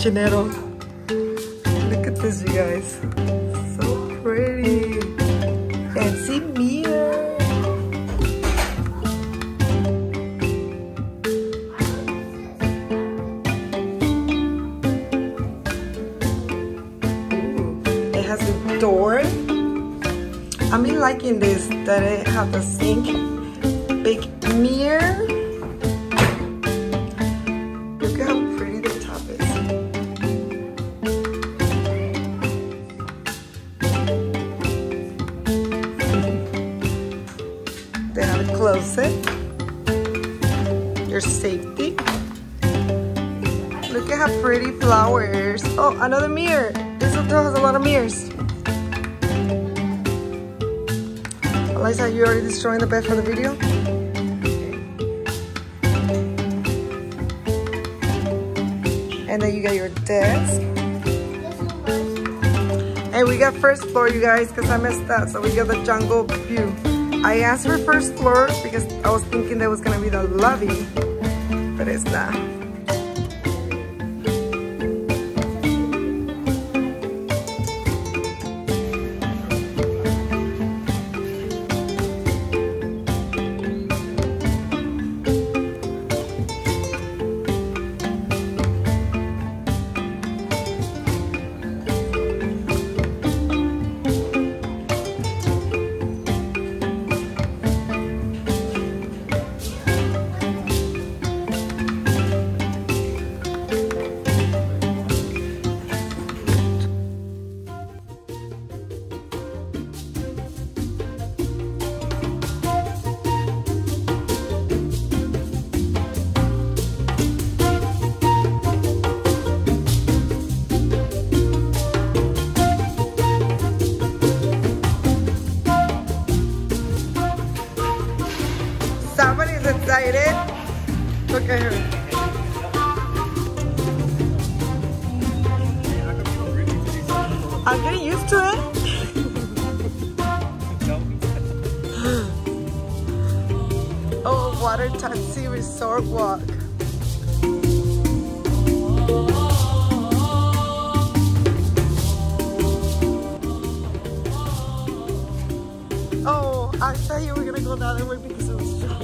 Janeiro. Look at this, you guys. So pretty. Fancy mirror. It has a door. I'm really liking this, that it has a sink, big mirror. They have a closet, your safety. Look at how pretty flowers. Oh, another mirror. This hotel has a lot of mirrors. Eliza, you already destroying the bed for the video? And then you got your desk. And we got first floor, you guys, because I missed that. So we got the jungle view. I asked for first floor because I was thinking that was gonna be the lobby, but it's not. Somebody's excited. Look at her. I'm getting used to it. Oh, water taxi resort walk. Oh, I thought you were gonna go the other way because it was dry.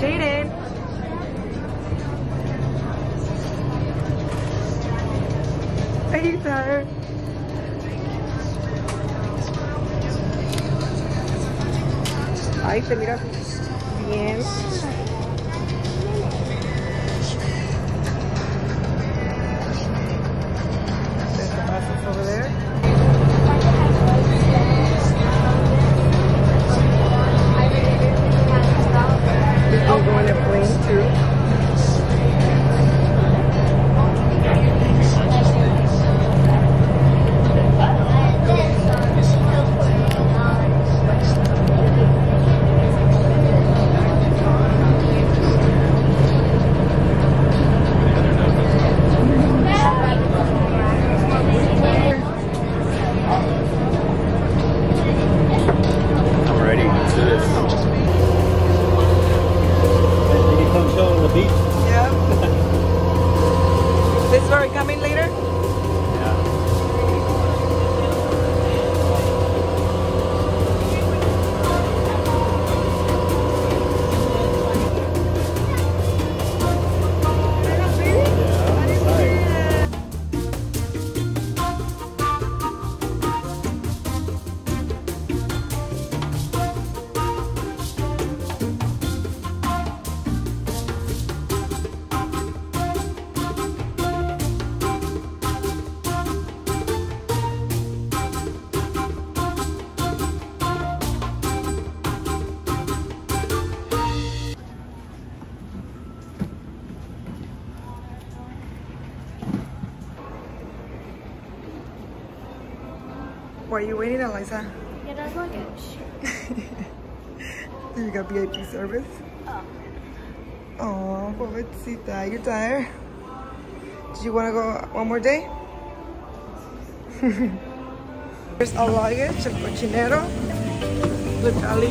Jaden. Are you tired? Ahí te mira bien. Why are you waiting, Eliza? Get our luggage. You got VIP service? Oh. Oh, pobrecita. You're tired? Do you want to go one more day? Here's our luggage, el cochinero. Look, Ali.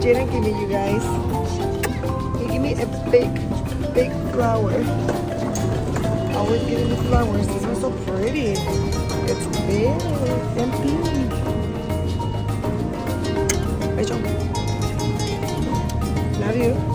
Jaden gave me, you guys. He gave me a big flower. Always getting the flowers. This one's so pretty. It's big and pink. Rachel, love you.